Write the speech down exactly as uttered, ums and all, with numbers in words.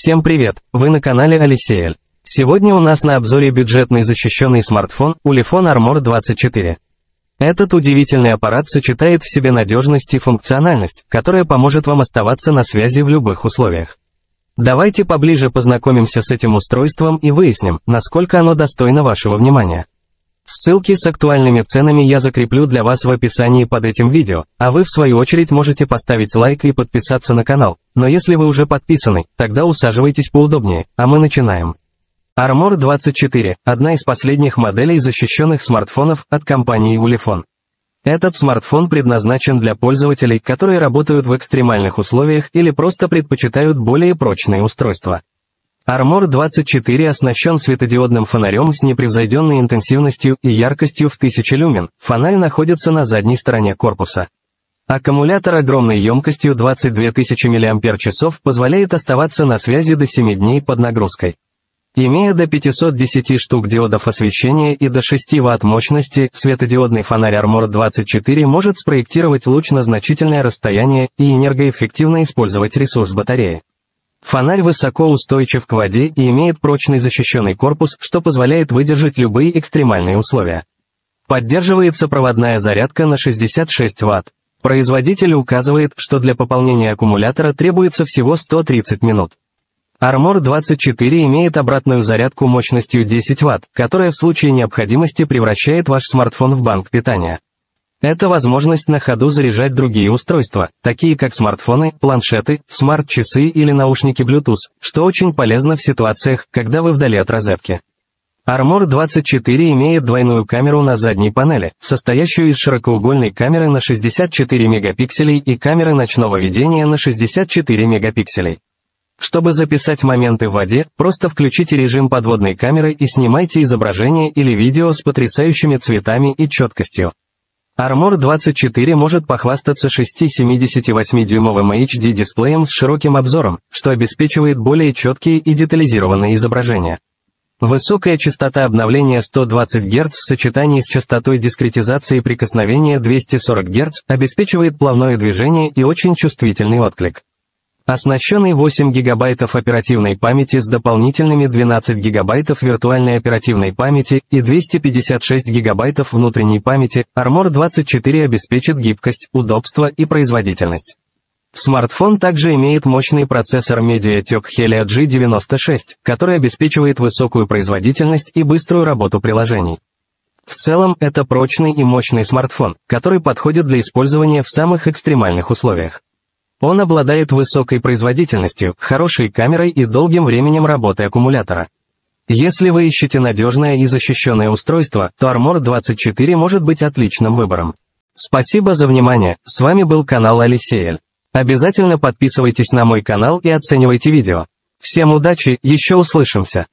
Всем привет, вы на канале AliSale. Сегодня у нас на обзоре бюджетный защищенный смартфон Ulefone Armor двадцать четыре. Этот удивительный аппарат сочетает в себе надежность и функциональность, которая поможет вам оставаться на связи в любых условиях. Давайте поближе познакомимся с этим устройством и выясним, насколько оно достойно вашего внимания. Ссылки с актуальными ценами я закреплю для вас в описании под этим видео, а вы в свою очередь можете поставить лайк и подписаться на канал, но если вы уже подписаны, тогда усаживайтесь поудобнее, а мы начинаем. Armor двадцать четыре – одна из последних моделей защищенных смартфонов от компании Ulefone. Этот смартфон предназначен для пользователей, которые работают в экстремальных условиях или просто предпочитают более прочные устройства. Armor двадцать четыре оснащен светодиодным фонарем с непревзойденной интенсивностью и яркостью в тысячу люмен, фонарь находится на задней стороне корпуса. Аккумулятор огромной емкостью двадцать две тысячи миллиампер-часов позволяет оставаться на связи до семи дней под нагрузкой. Имея до пятисот десяти штук диодов освещения и до шести ватт мощности, светодиодный фонарь Armor двадцать четыре может спроектировать луч на значительное расстояние и энергоэффективно использовать ресурс батареи. Фонарь высоко устойчив к воде и имеет прочный защищенный корпус, что позволяет выдержать любые экстремальные условия. Поддерживается проводная зарядка на шестьдесят шесть ватт. Производитель указывает, что для пополнения аккумулятора требуется всего сто тридцать минут. Armor двадцать четыре имеет обратную зарядку мощностью десять ватт, которая в случае необходимости превращает ваш смартфон в банк питания. Это возможность на ходу заряжать другие устройства, такие как смартфоны, планшеты, смарт-часы или наушники Bluetooth, что очень полезно в ситуациях, когда вы вдали от розетки. Armor двадцать четыре имеет двойную камеру на задней панели, состоящую из широкоугольной камеры на шестьдесят четыре мегапикселей и камеры ночного видения на шестьдесят четыре мегапикселей. Чтобы записать моменты в воде, просто включите режим подводной камеры и снимайте изображение или видео с потрясающими цветами и четкостью. Armor двадцать четыре может похвастаться шести семидесятивосьмидюймовым эйч ди-дисплеем с широким обзором, что обеспечивает более четкие и детализированные изображения. Высокая частота обновления сто двадцать герц в сочетании с частотой дискретизации прикосновения двести сорок герц обеспечивает плавное движение и очень чувствительный отклик. Оснащенный восемью гигабайтами оперативной памяти с дополнительными двенадцатью гигабайтами виртуальной оперативной памяти и двумястами пятьюдесятью шестью гигабайтами внутренней памяти, Armor двадцать четыре обеспечит гибкость, удобство и производительность. Смартфон также имеет мощный процессор MediaTek Helio джи девяносто шесть, который обеспечивает высокую производительность и быструю работу приложений. В целом, это прочный и мощный смартфон, который подходит для использования в самых экстремальных условиях. Он обладает высокой производительностью, хорошей камерой и долгим временем работы аккумулятора. Если вы ищете надежное и защищенное устройство, то Armor двадцать четыре может быть отличным выбором. Спасибо за внимание, с вами был канал AliSale. Обязательно подписывайтесь на мой канал и оценивайте видео. Всем удачи, еще услышимся!